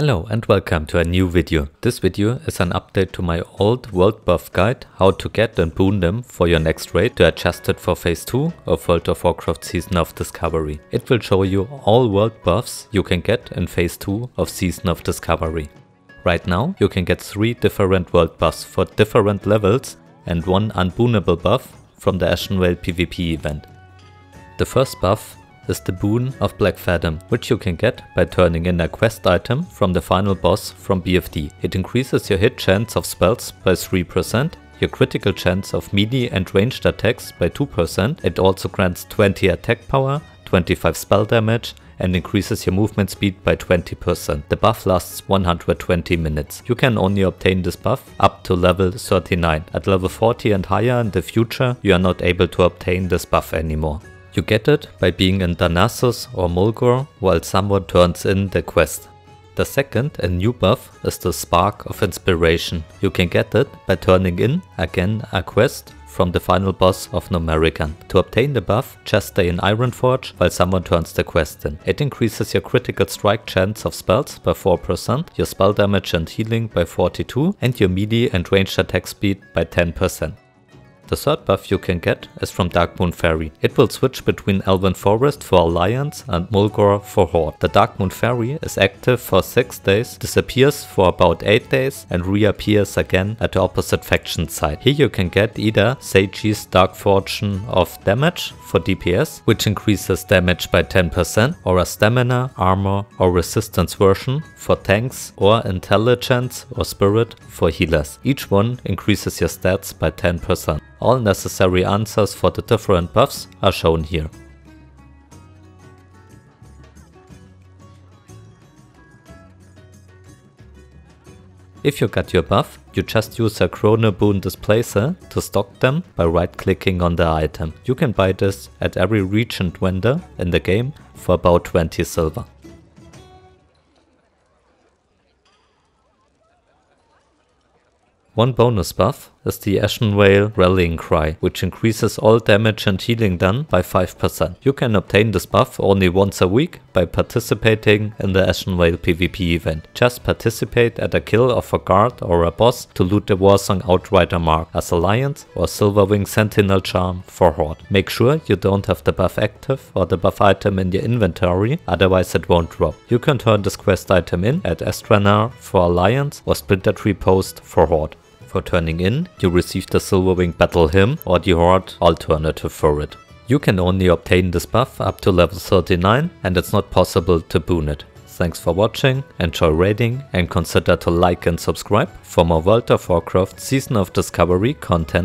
Hello and welcome to a new video. This video is an update to my old World Buff guide, how to get and boon them for your next raid to adjust it for phase 2 of World of Warcraft Season of Discovery. It will show you all World Buffs you can get in phase 2 of Season of Discovery. Right now you can get 3 different World Buffs for different levels and 1 unboonable buff from the Ashenvale PvP event. The first buff is the Boon of Black Fathom, which you can get by turning in a quest item from the final boss from BFD. It increases your hit chance of spells by 3%, your critical chance of melee and ranged attacks by 2%, it also grants 20 attack power, 25 spell damage and increases your movement speed by 20%. The buff lasts 120 minutes. You can only obtain this buff up to level 39. At level 40 and higher in the future, you are not able to obtain this buff anymore. You get it by being in Thanasos or Mulgore while someone turns in the quest. The second and new buff is the Spark of Inspiration. You can get it by turning in, again, a quest from the final boss of Numerican. To obtain the buff, just stay in Ironforge while someone turns the quest in. It increases your critical strike chance of spells by 4%, your spell damage and healing by 42% and your melee and ranged attack speed by 10%. The third buff you can get is from Darkmoon Faire. It will switch between Elven Forest for Alliance and Mulgore for Horde. The Darkmoon Faire is active for 6 days, disappears for about 8 days and reappears again at the opposite faction side. Here you can get either Seiji's Dark Fortune of Damage for DPS, which increases damage by 10%, or a Stamina, Armor or Resistance version for Tanks, or Intelligence or Spirit for Healers. Each one increases your stats by 10%. All necessary answers for the different buffs are shown here. If you got your buff, you just use a Chrono Boon Displacer to stock them by right-clicking on the item. You can buy this at every regent vendor in the game for about 20 silver. One bonus buff is the Ashenvale Rallying Cry, which increases all damage and healing done by 5%. You can obtain this buff only once a week by participating in the Ashenvale PvP event. Just participate at a kill of a guard or a boss to loot the Warsong Outrider mark as Alliance or Silverwing Sentinel Charm for Horde. Make sure you don't have the buff active or the buff item in your inventory, otherwise it won't drop. You can turn this quest item in at Astranar for Alliance or Splinter Tree Post for Horde. For turning in, you receive the Silverwing Battle Hymn or the Horde alternative for it. You can only obtain this buff up to level 39 and it's not possible to boon it. Thanks for watching, enjoy raiding and consider to like and subscribe for more World of Warcraft Season of Discovery content.